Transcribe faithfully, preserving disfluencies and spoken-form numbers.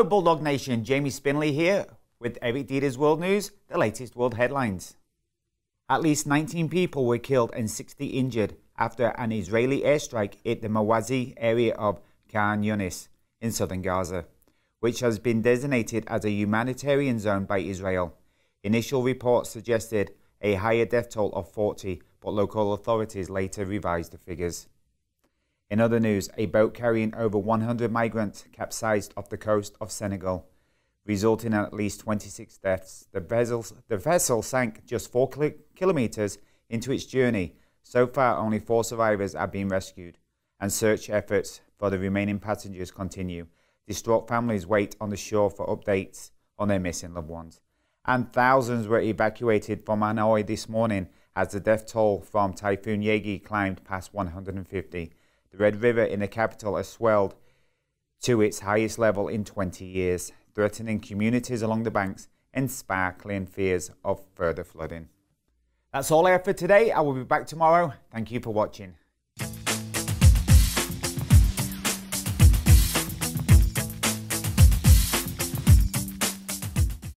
Hello, Bulldog Nation. Jamie Spinley here with Eric Deters World News, the latest world headlines. At least nineteen people were killed and sixty injured after an Israeli airstrike hit the Mawazi area of Khan Yunis in southern Gaza, which has been designated as a humanitarian zone by Israel. Initial reports suggested a higher death toll of forty, but local authorities later revised the figures. In other news, a boat carrying over one hundred migrants capsized off the coast of Senegal, resulting in at least twenty-six deaths. The vessel, the vessel sank just four kilometers into its journey. So far, only four survivors have been rescued, and search efforts for the remaining passengers continue. Distraught families wait on the shore for updates on their missing loved ones. And thousands were evacuated from Hanoi this morning as the death toll from Typhoon Yagi climbed past one hundred fifty. The Red River in the capital has swelled to its highest level in twenty years, threatening communities along the banks and sparkling fears of further flooding. That's all I have for today. I will be back tomorrow. Thank you for watching.